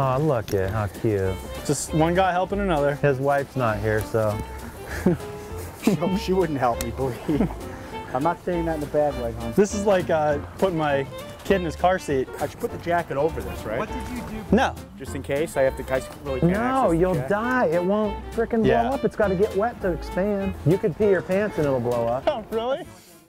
Oh, look at how cute. Just one guy helping another. His wife's not here, so. She wouldn't help me, believe me. I'm not saying that in a bad way, hon. This is like putting my kid in his car seat. I should put the jacket over this, right? What did you do? No. Just in case I have to, I really can't access the jacket. No, you'll die. It won't freaking blow up. It's got to get wet to expand. You could pee your pants and it'll blow up. Oh, really?